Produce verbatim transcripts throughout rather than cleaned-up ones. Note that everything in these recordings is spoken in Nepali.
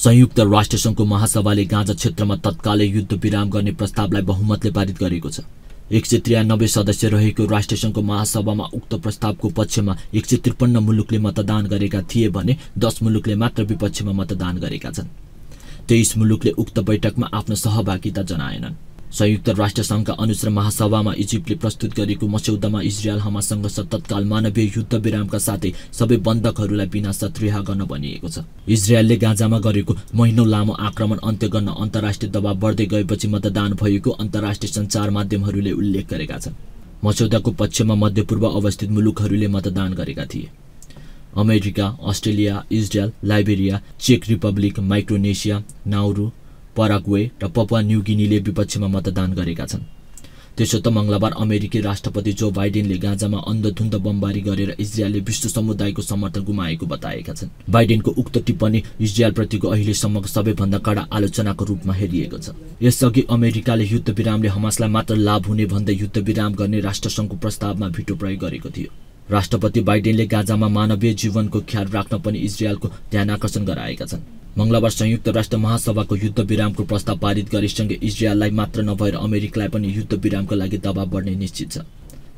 संयुक्त राष्ट्रसंघको महासभाले गाजा क्षेत्रमा तत्कालै युद्ध विराम गर्ने प्रस्तावलाई बहुमतले पारित गरेको छ। एक सय त्रियानब्बे सदस्य रहेको राष्ट्रसंघको महासभामा उक्त प्रस्तावको पक्षमा एक सय त्रिपन्न मुलुकले मतदान गरेका थिए भने दस मुलुकले मात्र विपक्षमा मतदान गरेका छन्। तेईस मुलुकले उक्त बैठकमा आफ्नो सहभागिता जनाएनन्। संयुक्त राष्ट्रसंघका अनुसार महासभामा इजिप्टले प्रस्तुत गरेको मस्यौदामा इजरायल हमाससँग तत्काल मानवीय युद्ध विरामका साथै सबै बन्धकहरूलाई बिना शर्त रिहा गर्न भनिएको छ। इजरायलले गाजामा गरेको महिनौ लामो आक्रमण अन्त्य गर्न अन्तर्राष्ट्रिय दबाव बढ्दै गएपछि मतदान भएको अन्तर्राष्ट्रिय सञ्चार माध्यमहरूले उल्लेख गरेका छन्। मस्यौदाको पक्षमा मध्यपूर्व अवस्थित मुलुकहरूले मतदान गरेका थिए। अमेरिका, अस्ट्रेलिया, इजरायल, लाइबेरिया, चेक रिपब्लिक, माइक्रोनेसिया, नाउरू, पराग्वे र पपुवा न्यू गिनीले विपक्षमा मतदान गरेका छन्। त्यसो त मंगलबार अमेरिकी राष्ट्रपति जो बाइडेनले गाजामा अन्धधुन्द बमबारी गरेर इजरायलले विश्व समुदायको समर्थन गुमाएको बताएका छन्। बाइडेनको उक्त टिप्पणी इजरायलप्रतिको अहिलेसम्मको सबैभन्दा कडा आलोचनाको रूपमा हेरिएको छ। यसअघि अमेरिकाले युद्धविरामले हमासलाई मात्र लाभ हुने भन्दै युद्धविराम गर्ने राष्ट्रसंघको प्रस्तावमा भिटो प्रयोग गरेको थियो। राष्ट्रपति बाइडेनले गाजामा मानवीय जीवनको ख्याल राख्न पनि इजरायलको ध्यान आकर्षण गराएका छन्। मंगलबार संयुक्त राष्ट्र महासभाको युद्धविरामको प्रस्ताव पारित गरेसँगै इजरायललाई मात्र नभएर अमेरिकालाई पनि युद्धविरामका लागि दबाव बढ्ने निश्चित छ।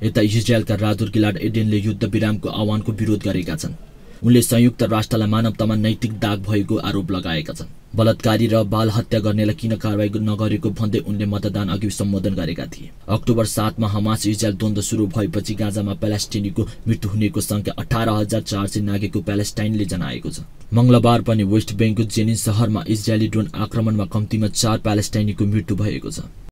यता इजरायलका राजदूत गिलाड एडेनले युद्धविरामको आह्वानको विरोध गरेका छन्। उनले संयुक्त राष्ट्रलाई मानवतामा नैतिक दाग भएको आरोप लगाएका छन्। बलात्कारी र बाल हत्या गर्नेलाई किन कारवाही नगरेको भन्दै उनले मतदान अघि सम्बोधन गरेका थिए। अक्टोबर सातमा हमास इजरायल द्वन्द्व सुरु भएपछि गाजामा पैलेस्टिनीको मृत्यु हुनेको संख्या अठारह हजार चार सय नागेको प्यालेस्टाइनले जनाएको छ। मंगलबार पनि वेस्ट बैंकको जेनिन शहरमा इजरायली ड्रोन आक्रमणमा कम्तीमा चार प्यालेस्टाइनीको मृत्यु भएको छ।